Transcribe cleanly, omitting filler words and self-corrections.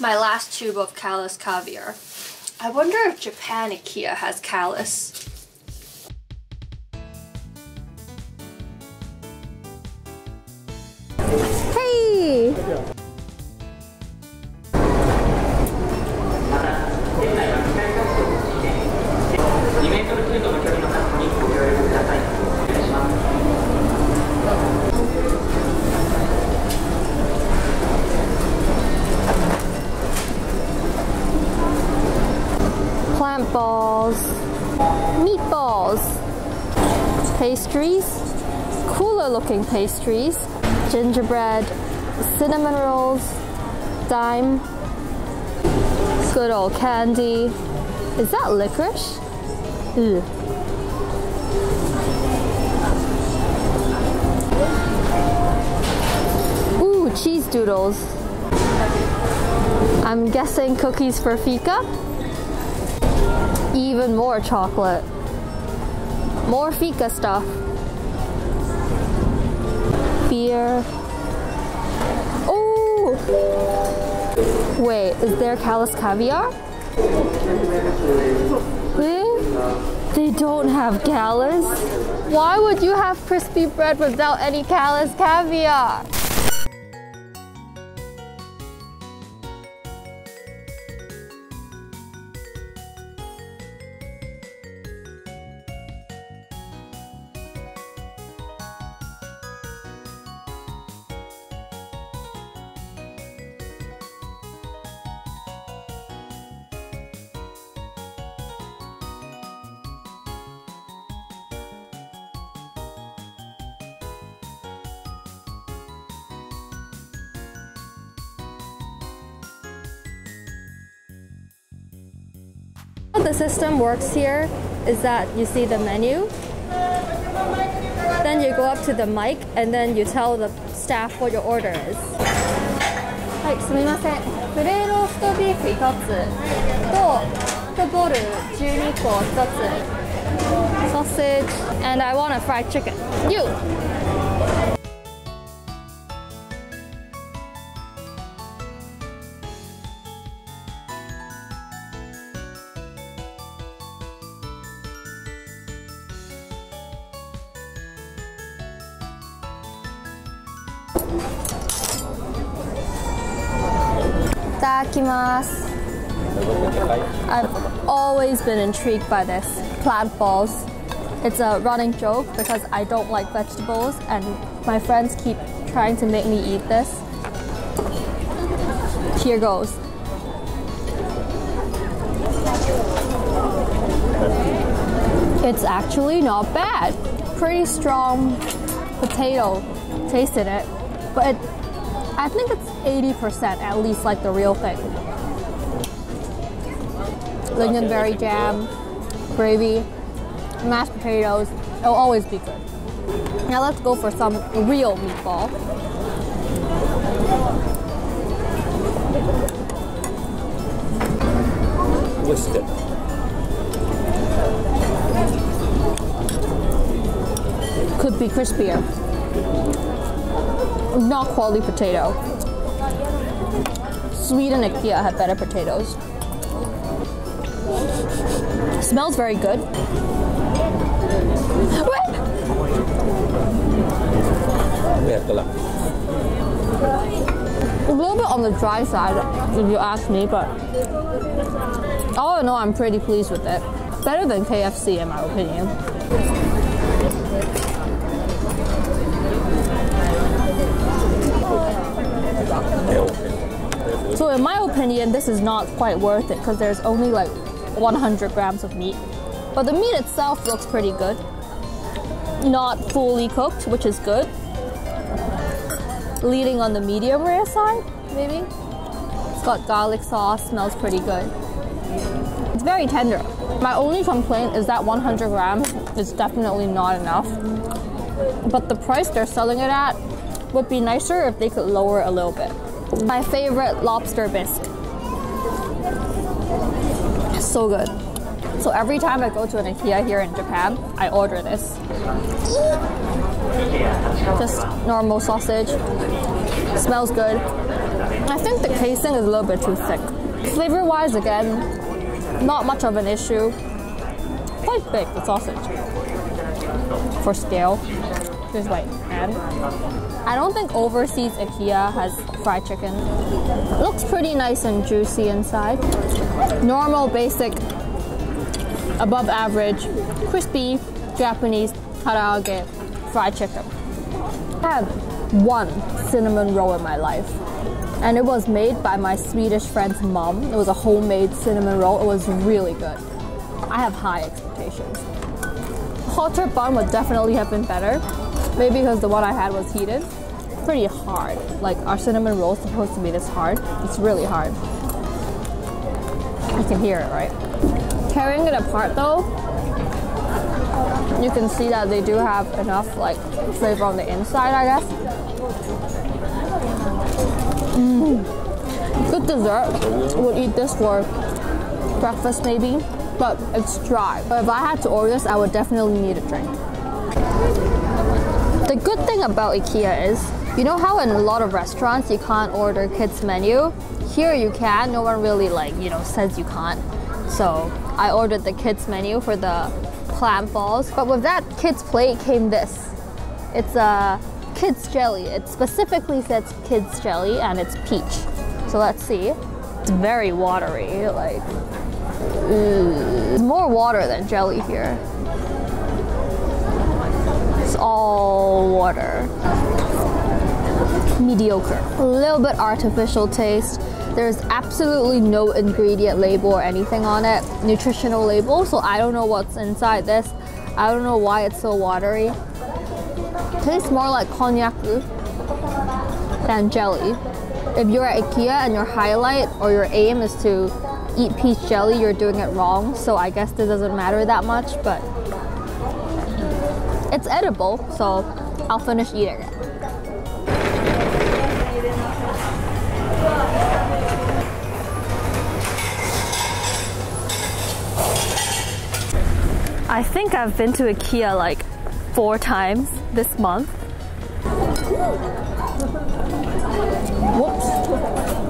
my last tube of Kalles Kaviar. I wonder if Japan IKEA has Kalles. Hey! Plant balls, meatballs, pastries, cooler looking pastries, gingerbread, cinnamon rolls, dime, good old candy. Is that licorice? Ew. Ooh, cheese doodles. I'm guessing cookies for Fika. Even more chocolate. More Fika stuff. Beer. Ooh! Wait, is there Kalles Kaviar? They don't have Kalles? Why would you have crispy bread without any Kalles Kaviar? The system works here is that you see the menu, then you go up to the mic and then you tell the staff what your order is. はい、すみません。プレーローストビーフ1つと、ボール12個1つ。Sausage and I want a fried chicken. You. Itadakimasu. I've always been intrigued by this. Plant balls. It's a running joke because I don't like vegetables and my friends keep trying to make me eat this. Here goes. It's actually not bad. Pretty strong potato taste in it, but I think it's 80% at least like the real thing. Lingonberry jam, gravy, mashed potatoes, it'll always be good. Now let's go for some real meatball. Listed. Could be crispier. Not quality potato. Sweden and IKEA have better potatoes. Smells very good. Wait! A little bit on the dry side, if you ask me, but all in all, I'm pretty pleased with it. Better than KFC, in my opinion. So in my opinion, this is not quite worth it because there's only like 100 grams of meat. But the meat itself looks pretty good. Not fully cooked, which is good. Leaning on the medium rare side, maybe. It's got garlic sauce, smells pretty good. It's very tender. My only complaint is that 100 grams is definitely not enough. But the price they're selling it at would be nicer if they could lower it a little bit. My favorite lobster bisque. So good. So every time I go to an IKEA here in Japan, I order this. Just normal sausage. Smells good. I think the casing is a little bit too thick. Flavor wise, again, not much of an issue. Quite big, the sausage. For scale, there's like and I don't think overseas IKEA has fried chicken. It looks pretty nice and juicy inside. Normal, basic, above average, crispy, Japanese karaage fried chicken. I had one cinnamon roll in my life, and it was made by my Swedish friend's mom. It was a homemade cinnamon roll. It was really good. I have high expectations. Hotter bun would definitely have been better, maybe because the one I had was heated. Pretty hard. Like, our cinnamon roll is supposed to be this hard. It's really hard. You can hear it, right? Tearing it apart though, you can see that they do have enough like flavor on the inside, I guess. Good dessert. Would eat this for breakfast maybe, but it's dry. But if I had to order this, I would definitely need a drink. The good thing about IKEA is, you know how in a lot of restaurants you can't order kids menu? Here you can. No one really like, you know, says you can't. So I ordered the kids menu for the plant balls, but with that kids plate came this. It's a kids jelly. It specifically says kids jelly, and it's peach. So let's see. It's very watery. Like, there's more water than jelly here. It's all water. Mediocre. A little bit artificial taste. There's absolutely no ingredient label or anything on it, nutritional label, so I don't know what's inside this. I don't know why it's so watery. Tastes more like konnyaku than jelly. If you're at IKEA and your highlight or your aim is to eat peach jelly, you're doing it wrong, so I guess this doesn't matter that much, but it's edible, so I'll finish eating it. I think I've been to IKEA like 4 times this month. Whoops.